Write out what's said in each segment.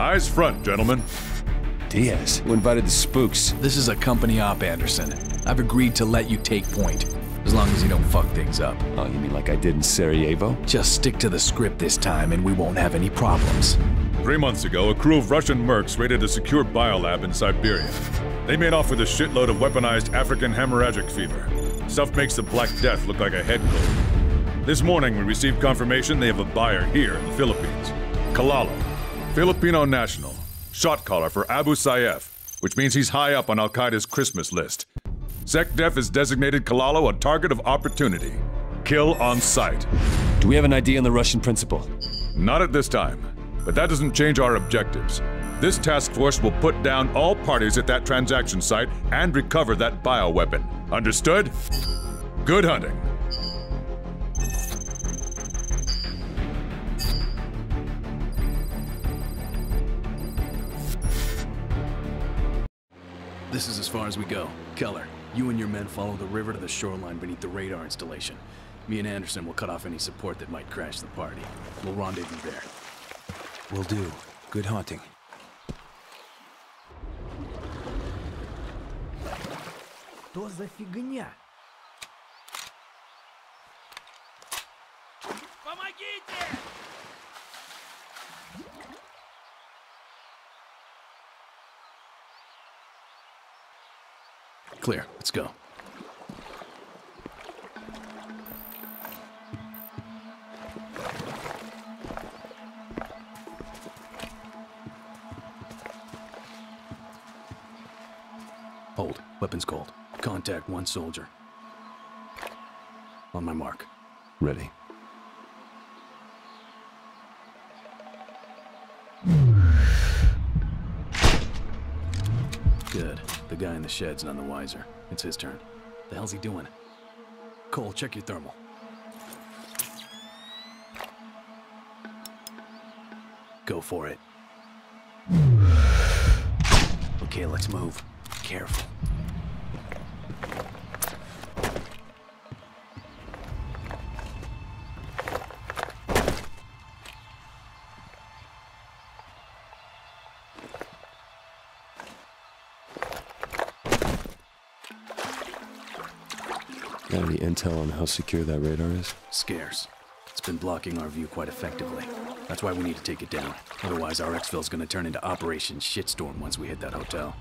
Eyes front, gentlemen. Diaz, who invited the spooks? This is a company op, Anderson. I've agreed to let you take point, as long as you don't fuck things up. Oh, you mean like I did in Sarajevo? Just stick to the script this time and we won't have any problems. 3 months ago, a crew of Russian mercs raided a secure biolab in Siberia. They made off with a shitload of weaponized African hemorrhagic fever. Stuff makes the Black Death look like a head cold. This morning, we received confirmation they have a buyer here in the Philippines. Kalalo, Filipino national. Shot caller for Abu Sayyaf, which means he's high up on Al-Qaeda's Christmas list. SecDef has designated Kalalo a target of opportunity. Kill on sight. Do we have an idea on the Russian principal? Not at this time, but that doesn't change our objectives. This task force will put down all parties at that transaction site and recover that bioweapon. Understood? Good hunting. This is as far as we go. Keller, you and your men follow the river to the shoreline beneath the radar installation. Me and Anderson will cut off any support that might crash the party. We'll rendezvous there. Will do. Good hunting. Что за фигня? Помогите! Clear. Let's go. Hold. Weapons cold. Contact one soldier. On my mark. Ready. Good. The guy in the shed's none the wiser. It's his turn. The hell's he doing? Cole, check your thermal. Go for it. Okay, let's move. Careful. Got any intel on how secure that radar is? Scarce. It's been blocking our view quite effectively. That's why we need to take it down. Otherwise, our exfil's gonna turn into Operation Shitstorm once we hit that hotel.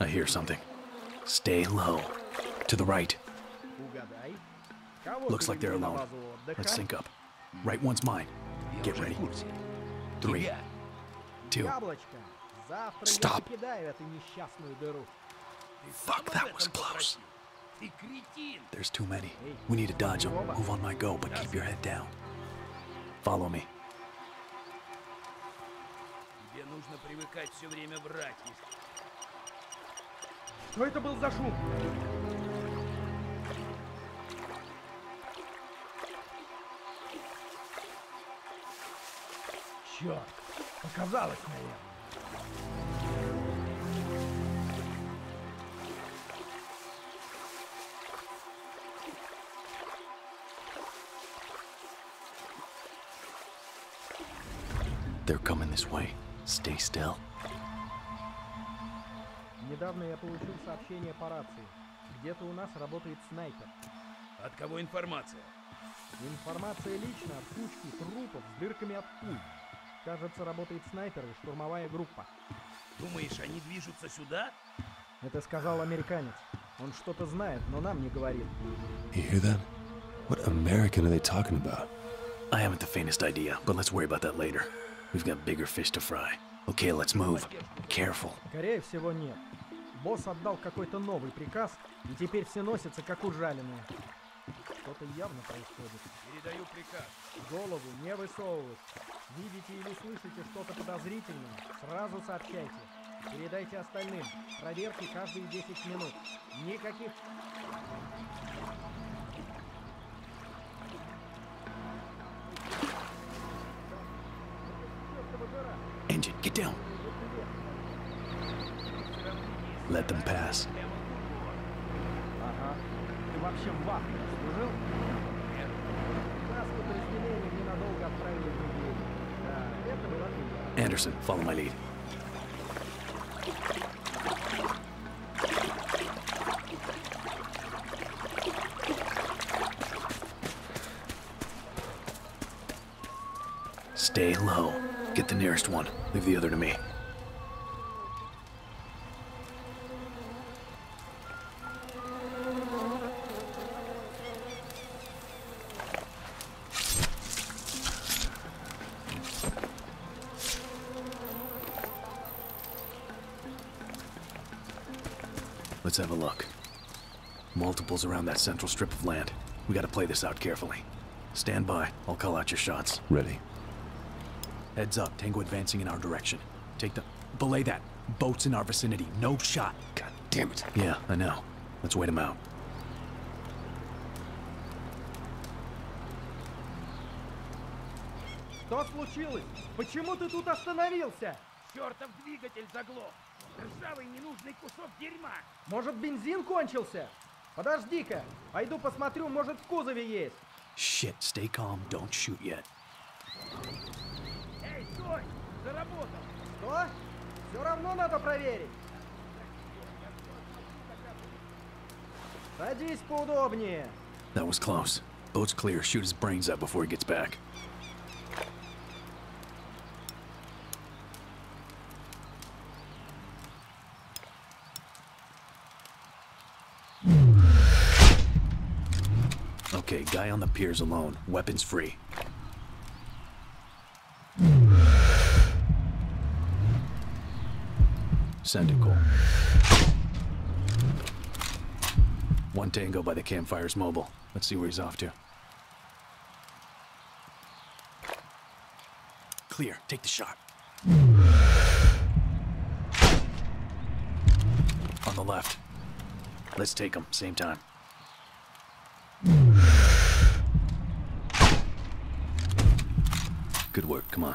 I hear something. Stay low. To the right. Looks like they're alone. Let's sync up. Right one's mine. Get ready. 3, 2... Stop! Fuck, that was close. There's too many. We need to dodge them. Move on my go, but keep your head down. Follow me. Что это был за шум? Черт, показалось, наверное. They're coming this way. Stay still. Недавно я получил сообщение по рации. Где-то у нас работает снайпер. От кого информация? Информация лично от кучки трупов с дырками от пуль. Кажется, работает снайпер и штурмовая группа. Думаешь, они движутся сюда? Это сказал американец. Он что-то знает, но нам не говорит. You hear that? What American are they talking about? I haven't the faintest idea, but let's worry about that later. We've got bigger fish to fry. Okay, let's move. Careful. Скорее всего, нет. Босс отдал какой-то новый приказ, и теперь все носятся как ужаленные. Что-то явно происходит. Передаю приказ. Голову не высовывать. Видите или слышите что-то подозрительное, сразу сообщайте. Передайте остальным. Проверки каждые 10 минут. Никаких... Engine, get down. Let them pass. Anderson, follow my lead. Stay low. Get the nearest one. Leave the other to me. Let's have a look. Multiples around that central strip of land. We gotta play this out carefully. Stand by. I'll call out your shots. Ready. Heads up. Tango advancing in our direction. Take the... Belay that. Boats in our vicinity. No shot. God damn it. Yeah, I know. Let's wait them out. Что случилось? Почему ты тут остановился? Чёртов двигатель заглох. Ржавый ненужный кусок дерьма. Может, бензин кончился? Подожди-ка. Пойду посмотрю, может, в кузове есть. Shit, stay calm, don't shoot yet. Эй, стой! Заработал! Что? Все равно надо проверить. Садись поудобнее. That was close. Boat's clear. Shoot his brains out before he gets back. Okay, guy on the piers alone, weapons free. Send it, Cole. One tango by the campfire's mobile. Let's see where he's off to. Clear, take the shot. On the left. Let's take him, same time. Good work, come on.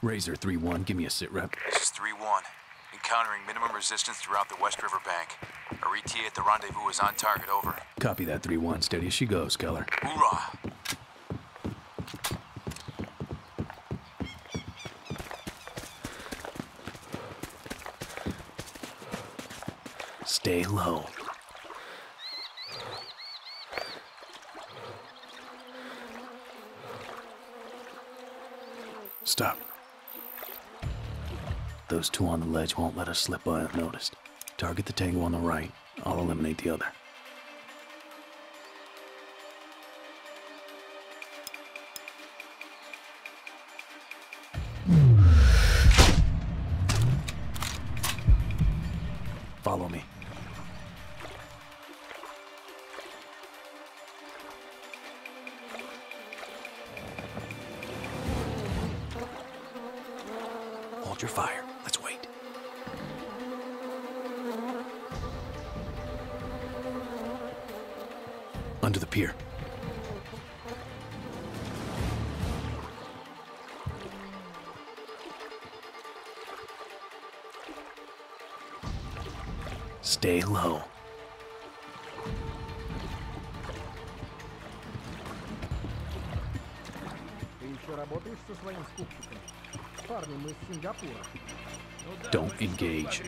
Razor 3-1, give me a sit rep. This is 3-1. Encountering minimum resistance throughout the West River Bank. Our ETA at the rendezvous is on target, over. Copy that, 3-1. Steady as she goes, Keller. Hoorah! Stay low. Stop. Those two on the ledge won't let us slip by unnoticed. Target the tango on the right. I'll eliminate the other. Follow me. Your fire. Let's wait. Under the pier. Stay low. Ты еще работаешь со своим скупщиком? Don't engage.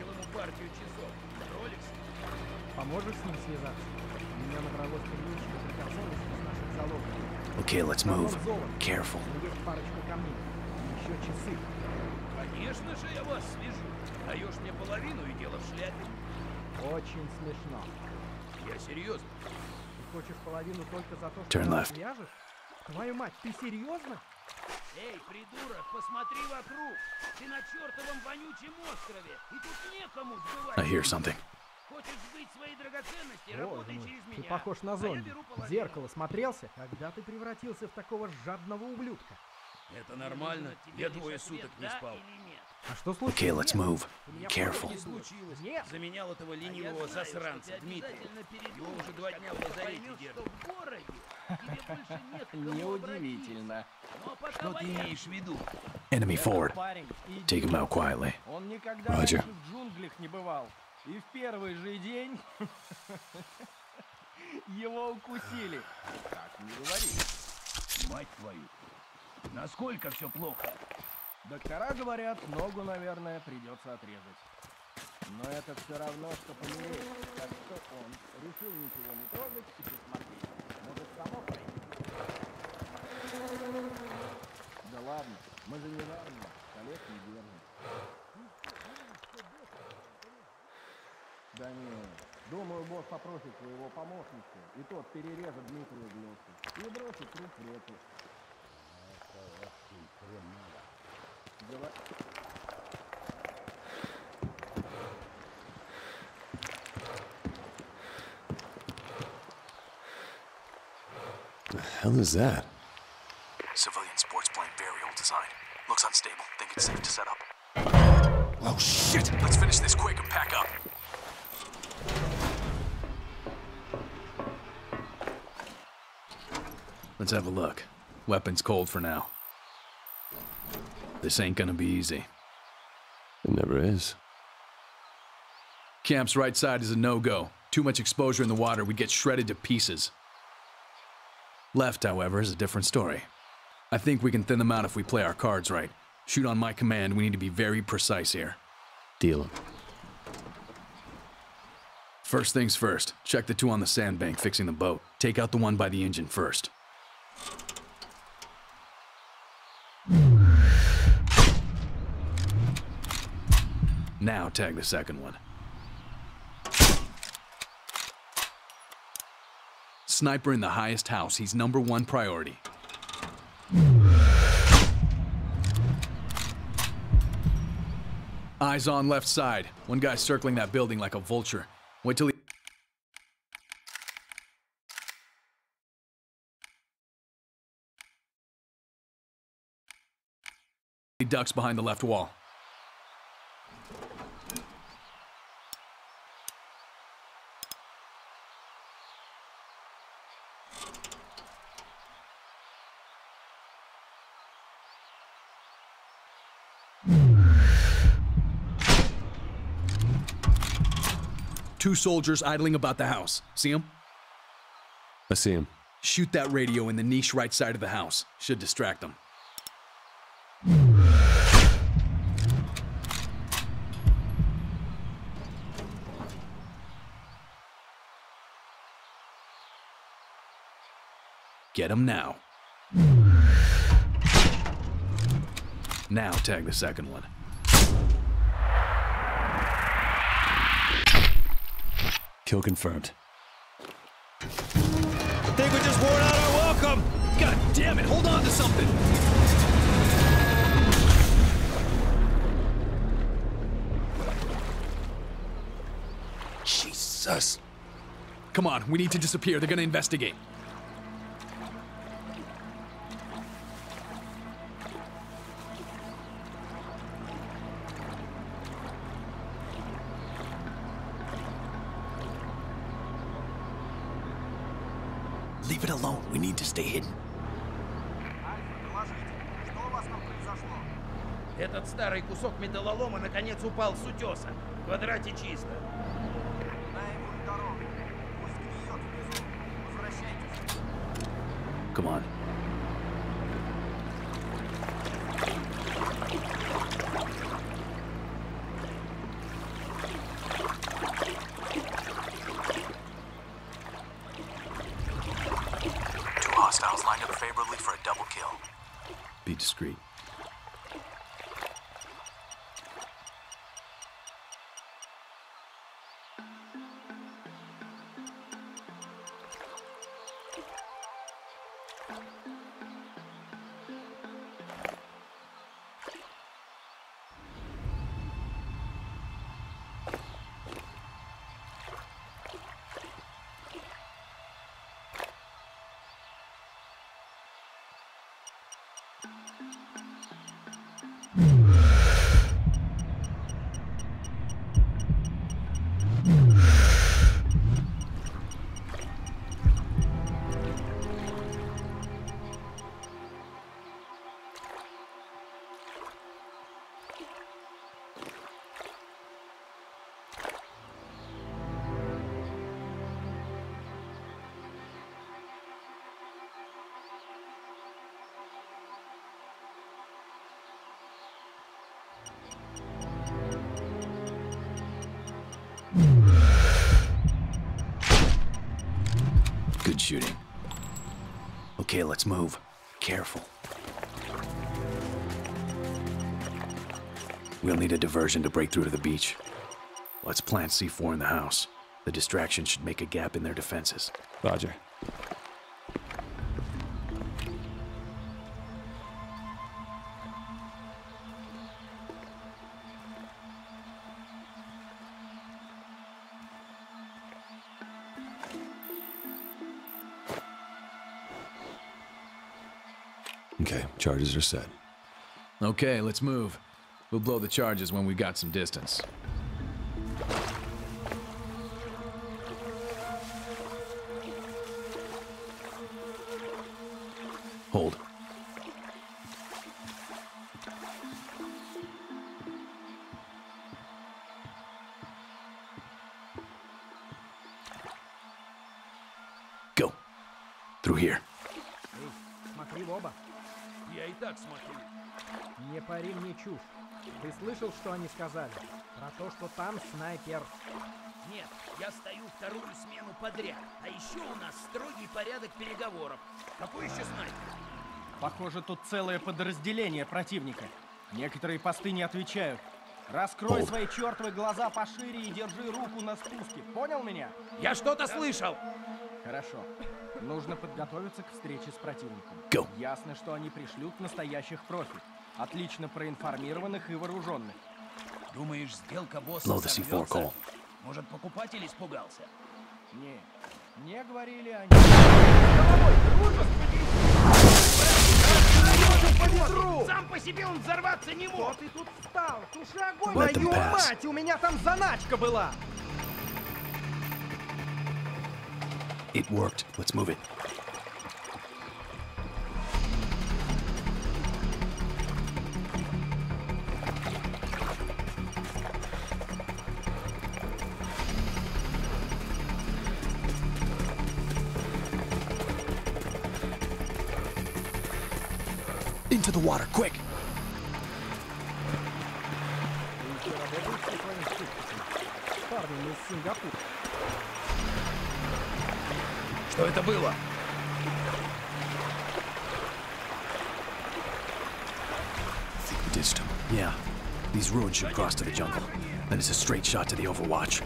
Okay, let's move. Careful. Turn left. Эй, придурок, посмотри вокруг. Ты на чертовом вонючем острове. И тут некому сбывать. I hear something. Хочешь сбыть свои драгоценности, работай через меня. Ты похож на зомби. В зеркало смотрелся, когда ты превратился в такого жадного ублюдка. Это нормально? Я двое суток не спал. А что случилось? Okay, let's move. Careful. Заменял этого ленивого засранца Дмитрия. Его уже 2 дня в лазарете держат. Неудивительно. Что ты имеешь в виду? Enemy forward. Take him out quietly. Roger. И в первый же день его укусили. Так не говори. Мать твою. Насколько все плохо? Доктора говорят, ногу, наверное, придется отрезать. Но это все равно, что помереть. Так что он решил ничего не трогать и посмотреть. Может, само пойдет. Да ладно, мы же не равны. Коллег не верны. Да нет. Думаю, босс попросит своего помощника, и тот перережет Дмитрию глотку и бросит труп в реку. Это очень хреново. Давай. Hell is that? Civilian sports plane burial design. Looks unstable. Think it's safe to set up. Oh shit! Let's finish this quick and pack up. Let's have a look. Weapons cold for now. This ain't gonna be easy. It never is. Camp's right side is a no-go. Too much exposure in the water, we get shredded to pieces. Left, however, is a different story. I think we can thin them out if we play our cards right. Shoot on my command, we need to be very precise here. Deal. First things first, check the two on the sandbank fixing the boat. Take out the one by the engine first. Now tag the second one. Sniper in the highest house, he's #1 priority. Eyes on left side. One guy's circling that building like a vulture. Wait till he... He ducks behind the left wall. Two soldiers idling about the house. See him? I see him. Shoot that radio in the niche right side of the house. Should distract them. Get him now. Now tag the second one. Kill confirmed. I think we just wore out our welcome! God damn it, hold on to something! Jesus! Come on, we need to disappear, they're gonna investigate. Leave it alone. We need to stay hidden. Этот старый кусок металлолома наконец упал с утеса. В квадрате чисто. Come on. Discreet. shooting. Okay, let's move. Careful. We'll need a diversion to break through to the beach. Let's plant C4 in the house. The distraction should make a gap in their defenses. Roger. Okay, charges are set. Okay, let's move. We'll blow the charges when we've got some distance. Hold. Go. Through here. Ты слышал, что они сказали? Про то, что там снайпер. Нет, я стою вторую смену подряд. А еще у нас строгий порядок переговоров. Какой еще снайпер? Похоже, тут целое подразделение противника. Некоторые посты не отвечают. Раскрой свои чертовы глаза пошире и держи руку на спуске. Понял меня? Я что-то слышал! Хорошо. Нужно подготовиться к встрече с противником. Go. Ясно, что они пришлют настоящих профи. Отлично проинформированных и вооруженных. Думаешь, сделка босса сорвется? Может, покупатель испугался? Не, не говорили они. Сам по себе он взорваться не мог. Ты тут встал, туши огонь. Мою мать, у меня там заначка была. It worked. Let's move it. Into the water, quick! Что это было? I think we ditched him. Yeah. These ruins should cross to the jungle. Then it's a straight shot to the Overwatch.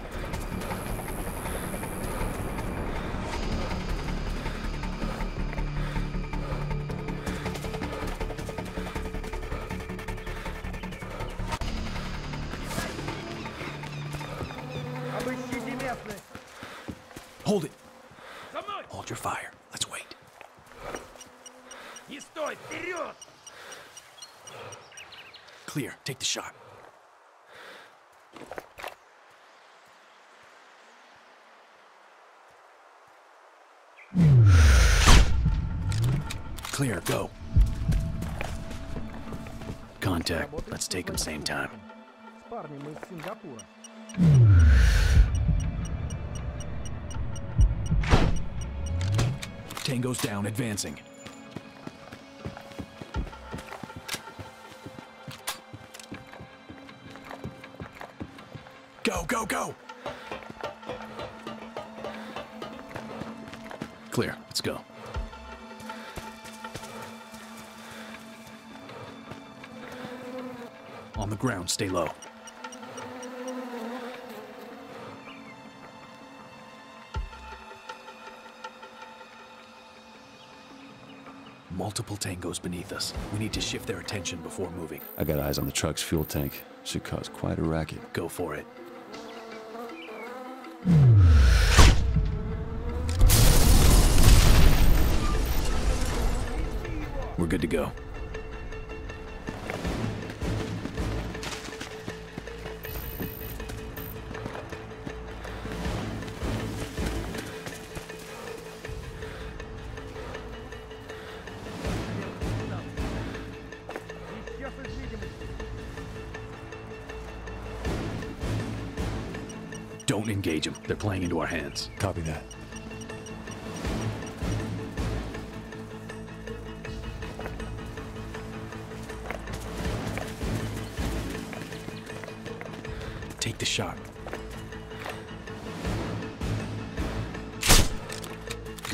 Hold it. Hold your fire. Let's wait. Clear. Take the shot. Clear. Go. Contact. Let's take them same time. Tango's down, advancing. Go, go, go! Clear, let's go. On the ground, stay low. Multiple tangos beneath us. We need to shift their attention before moving. I got eyes on the truck's fuel tank. Should cause quite a racket. Go for it. We're good to go. Don't engage them. They're playing into our hands. Copy that. Take the shot.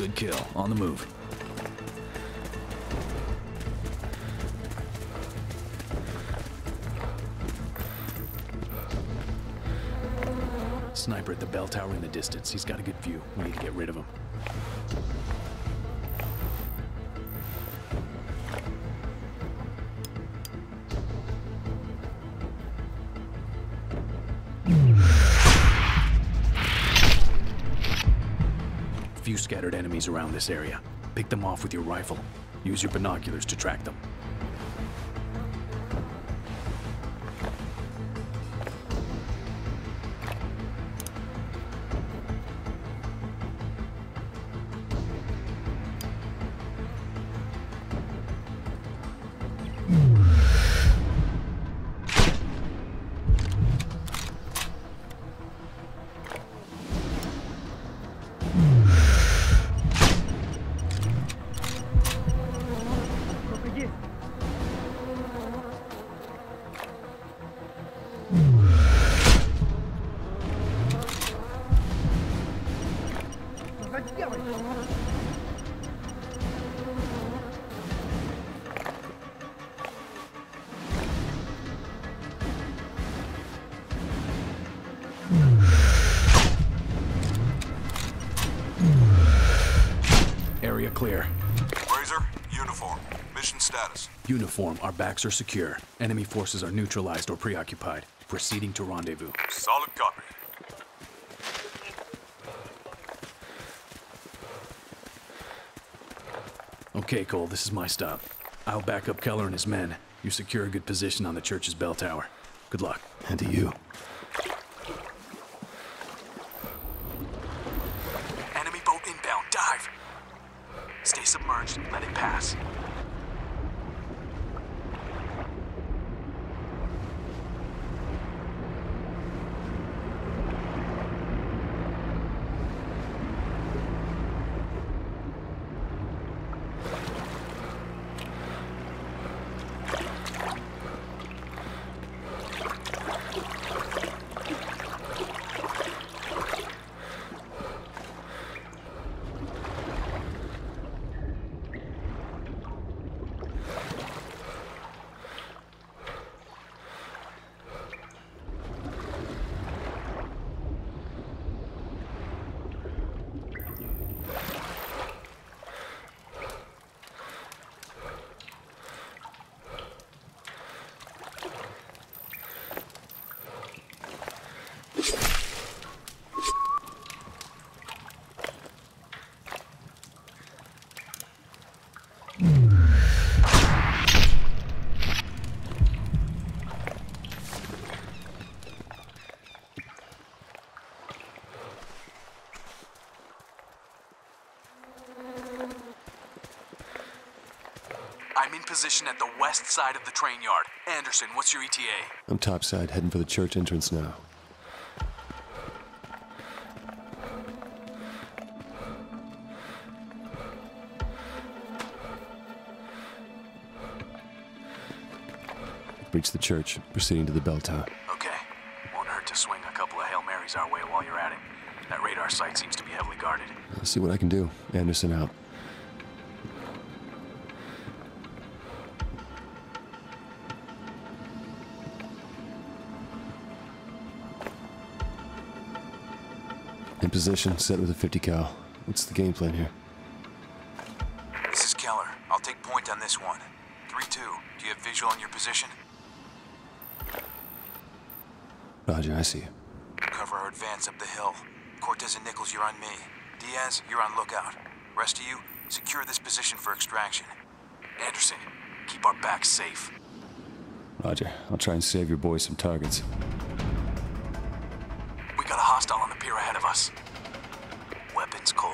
Good kill. On the move. Sniper at the bell tower in the distance. He's got a good view. We need to get rid of him. Few scattered enemies around this area. Pick them off with your rifle. Use your binoculars to track them. Area clear. Razor, uniform. Mission status. Uniform, our backs are secure. Enemy forces are neutralized or preoccupied. Proceeding to rendezvous. Solid copy. Okay, Cole, this is my stop. I'll back up Keller and his men. You secure a good position on the church's bell tower. Good luck. And to you. Enemy boat inbound. Dive! Stay submerged. Let it pass. I'm in position at the west side of the train yard. Anderson, what's your ETA? I'm topside, heading for the church entrance now. Reach the church, proceeding to the bell tower. Okay. Won't hurt to swing a couple of Hail Marys our way while you're at it. That radar site seems to be heavily guarded. I'll see what I can do. Anderson out. In position, set with a 50 cal. What's the game plan here? This is Keller. I'll take point on this one. 3-2. Do you have visual on your position? Roger, I see you. Cover our advance up the hill. Cortez and Nichols, you're on me. Diaz, you're on lookout. Rest of you, secure this position for extraction. Anderson, keep our backs safe. Roger, I'll try and save your boys some targets. We got a hostile on the pier ahead of us. Weapons cold.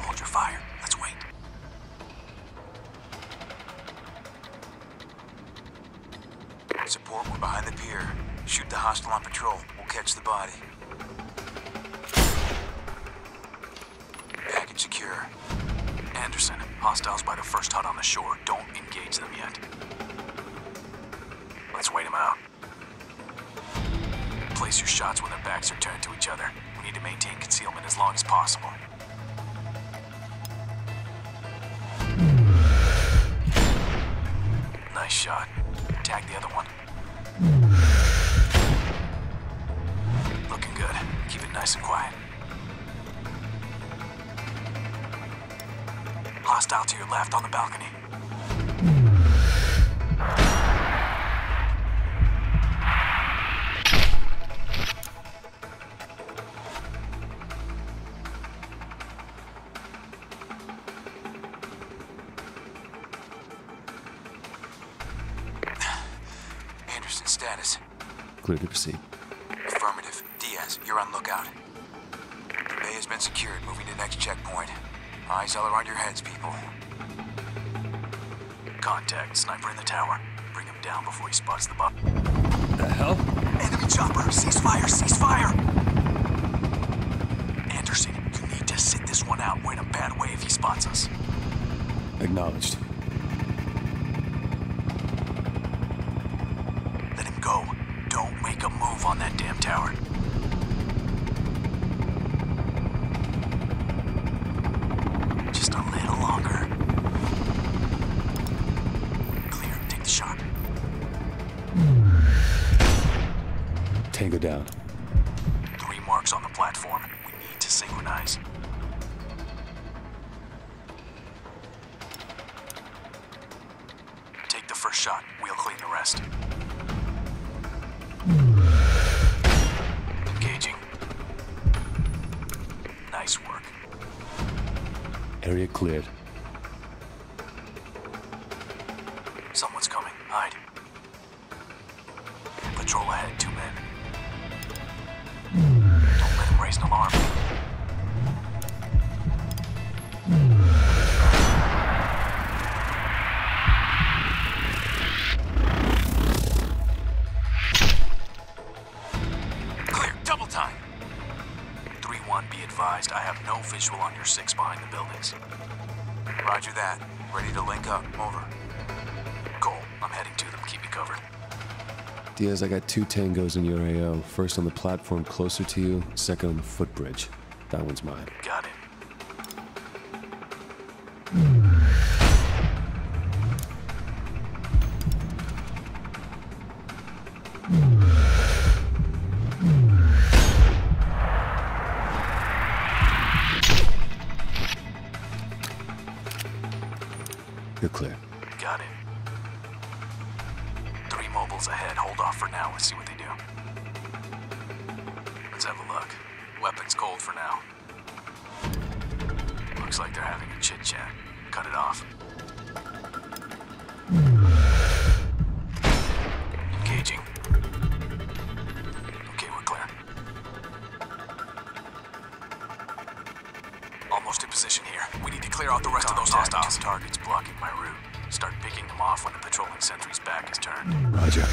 Hold your fire. Let's wait. Support, we're behind the pier. Shoot the hostile on patrol. We'll catch the body. Package secure. Anderson, hostiles by the first hut on the shore. Don't engage them yet. Let's wait them out. Place your shots when their backs are turned to each other. We need to maintain concealment as long as possible. Nice shot. Tag the other one. Looking good. Keep it nice and quiet. Hostile to your left on the balcony. Anderson status. Clear to proceed. Affirmative. Diaz, you're on lookout. The bay has been secured. Moving to next checkpoint. Eyes all around your heads, people. Contact. Sniper in the tower. Bring him down before he spots the bomb. The hell? Enemy chopper! Cease fire! Cease fire! Anderson, you need to sit this one out. We're in a bad way if he spots us. Acknowledged. Let him go. Don't make a move on that damn tower. Tango down. 3 marks on the platform. We need to synchronize. Take the first shot. We'll clean the rest. Engaging. Nice work. Area cleared. Someone's coming. Hide. Patrol ahead, 2 men. Don't let him raise an alarm. Clear, double time. 3-1, be advised, I have no visual on your 6 behind the buildings. Roger that. Ready to link up. Over. Cole, I'm heading to them. Keep me covered. Diaz, I got 2 tangos in your AO. First on the platform closer to you, second on the footbridge. That one's mine. Got it. You're clear. Got it. 3 mobiles ahead. Hold off for now. Let's see what they do. Let's have a look. Weapons cold for now. Looks like they're having a chit-chat. Cut it off. Engaging. Okay, we're clear. Almost in position here. We need to clear out the rest of those hostiles. Targets blocking my route. Start picking them off when the patrolling sentry's back is turned. Roger.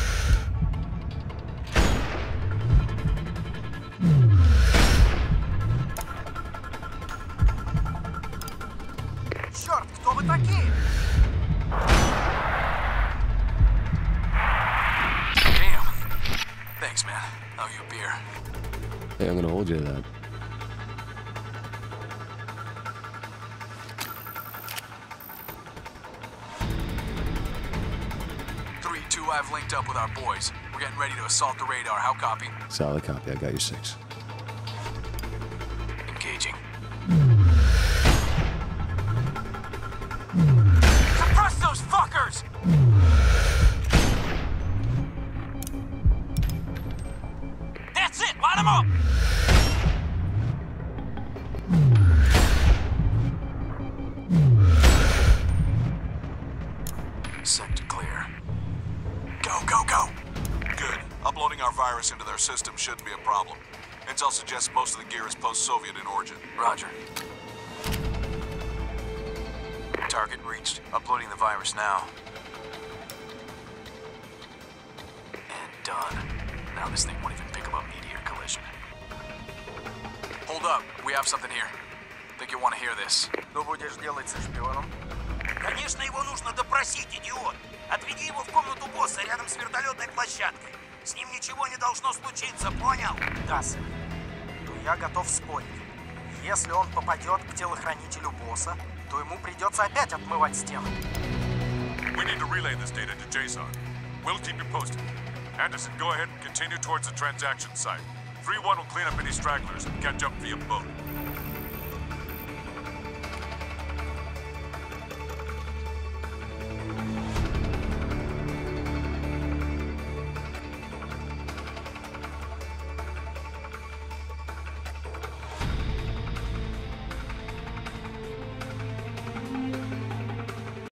Черт, кто вы такие? Damn. Thanks, man. I'll owe you a beer. Hey, I'm gonna hold you to that. I've linked up with our boys. We're getting ready to assault the radar. How copy? Solid copy. I got your 6. Engaging. Suppress those fuckers! That's it! Line them up! Sector clear. Go, go! Good. Uploading our virus into their system shouldn't be a problem. Intel suggests most of the gear is post-Soviet in origin. Roger. Target reached. Uploading the virus now. And done. Now this thing won't even pick up a meteor collision. Hold up. We have something here. Think you want to hear this. Что будешь делать со шпионом? Конечно, его нужно допросить, идиот! Отведи его в комнату босса рядом с вертолетной площадкой. С ним ничего не должно случиться, понял? Да, сэр. Я готов спорить. Если он попадет к телохранителю босса, то ему придется опять отмывать стены. We need to relay this data to JSON. We'll keep you posted. Anderson, go ahead and continue towards the transaction site. 3-1 will clean up any stragglers and catch up via boat.